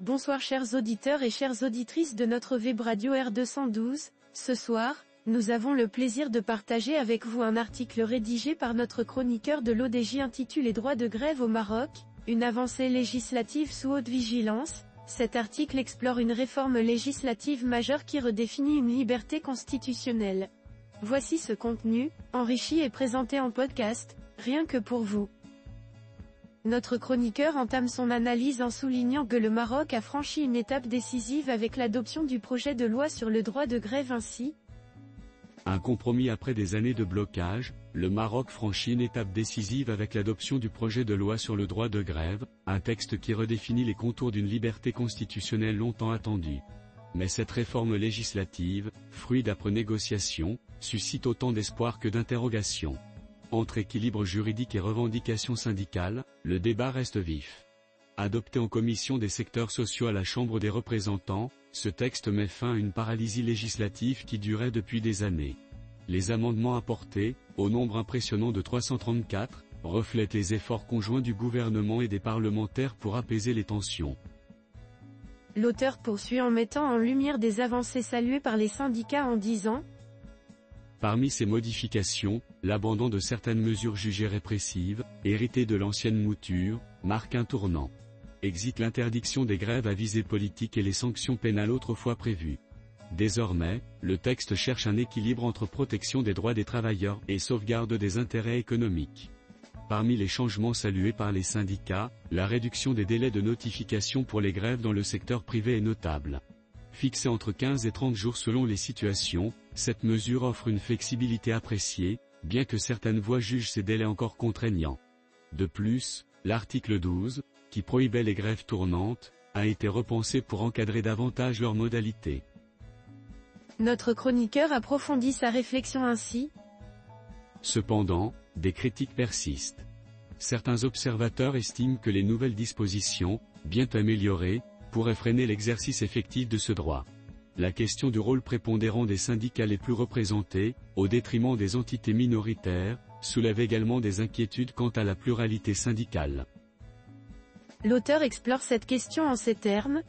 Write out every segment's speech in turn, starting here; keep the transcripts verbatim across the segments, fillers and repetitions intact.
Bonsoir chers auditeurs et chères auditrices de notre Web Radio R deux cent douze, ce soir, nous avons le plaisir de partager avec vous un article rédigé par notre chroniqueur de l'O D J intitulé Droit de grève au Maroc, une avancée législative sous haute vigilance. Cet article explore une réforme législative majeure qui redéfinit une liberté constitutionnelle. Voici ce contenu, enrichi et présenté en podcast, rien que pour vous. Notre chroniqueur entame son analyse en soulignant que le Maroc a franchi une étape décisive avec l'adoption du projet de loi sur le droit de grève ainsi. Un compromis après des années de blocage, le Maroc franchit une étape décisive avec l'adoption du projet de loi sur le droit de grève, un texte qui redéfinit les contours d'une liberté constitutionnelle longtemps attendue. Mais cette réforme législative, fruit d'âpres négociations, suscite autant d'espoir que d'interrogations. Entre équilibre juridique et revendications syndicales, le débat reste vif. Adopté en commission des secteurs sociaux à la Chambre des représentants, ce texte met fin à une paralysie législative qui durait depuis des années. Les amendements apportés, au nombre impressionnant de trois cent trente-quatre, reflètent les efforts conjoints du gouvernement et des parlementaires pour apaiser les tensions. L'auteur poursuit en mettant en lumière des avancées saluées par les syndicats en disant « Parmi ces modifications, l'abandon de certaines mesures jugées répressives, héritées de l'ancienne mouture, marque un tournant. Exit l'interdiction des grèves à visée politique et les sanctions pénales autrefois prévues. Désormais, le texte cherche un équilibre entre protection des droits des travailleurs et sauvegarde des intérêts économiques. Parmi les changements salués par les syndicats, la réduction des délais de notification pour les grèves dans le secteur privé est notable. Fixée entre quinze et trente jours selon les situations, cette mesure offre une flexibilité appréciée, bien que certaines voix jugent ces délais encore contraignants. De plus, l'article douze, qui prohibait les grèves tournantes, a été repensé pour encadrer davantage leurs modalités. » Notre chroniqueur approfondit sa réflexion ainsi. Cependant, des critiques persistent. Certains observateurs estiment que les nouvelles dispositions, bien améliorées, pourraient freiner l'exercice effectif de ce droit. La question du rôle prépondérant des syndicats les plus représentés, au détriment des entités minoritaires, soulève également des inquiétudes quant à la pluralité syndicale. L'auteur explore cette question en ces termes.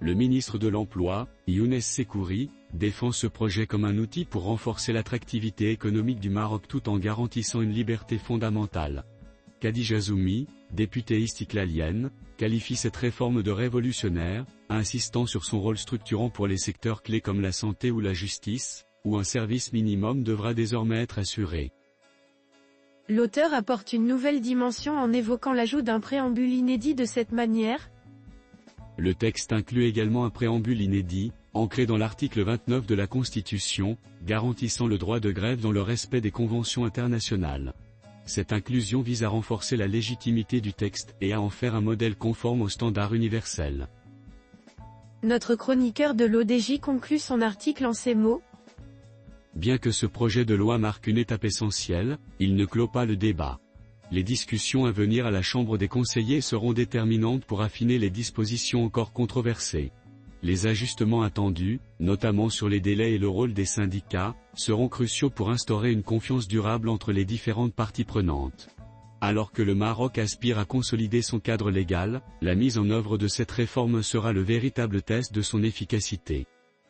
Le ministre de l'Emploi, Younes Sekkouri, défend ce projet comme un outil pour renforcer l'attractivité économique du Maroc tout en garantissant une liberté fondamentale. Khadija Zoumi, députée istiklalienne, qualifie cette réforme de révolutionnaire, insistant sur son rôle structurant pour les secteurs clés comme la santé ou la justice, où un service minimum devra désormais être assuré. L'auteur apporte une nouvelle dimension en évoquant l'ajout d'un préambule inédit de cette manière. Le texte inclut également un préambule inédit, ancré dans l'article vingt-neuf de la Constitution, garantissant le droit de grève dans le respect des conventions internationales. Cette inclusion vise à renforcer la légitimité du texte et à en faire un modèle conforme aux standards universels. Notre chroniqueur de l'O D J conclut son article en ces mots. Bien que ce projet de loi marque une étape essentielle, il ne clôt pas le débat. Les discussions à venir à la Chambre des conseillers seront déterminantes pour affiner les dispositions encore controversées. Les ajustements attendus, notamment sur les délais et le rôle des syndicats, seront cruciaux pour instaurer une confiance durable entre les différentes parties prenantes. Alors que le Maroc aspire à consolider son cadre légal, la mise en œuvre de cette réforme sera le véritable test de son efficacité.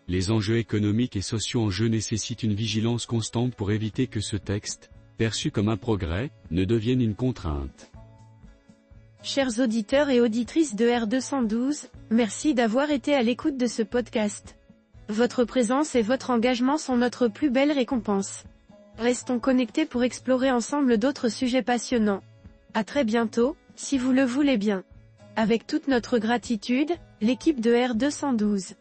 Les enjeux économiques et sociaux en jeu nécessitent une vigilance constante pour éviter que ce texte, perçu comme un progrès, ne devienne une contrainte. Chers auditeurs et auditrices de R deux cent douze, merci d'avoir été à l'écoute de ce podcast. Votre présence et votre engagement sont notre plus belle récompense. Restons connectés pour explorer ensemble d'autres sujets passionnants. À très bientôt, si vous le voulez bien. Avec toute notre gratitude, l'équipe de R deux cent douze.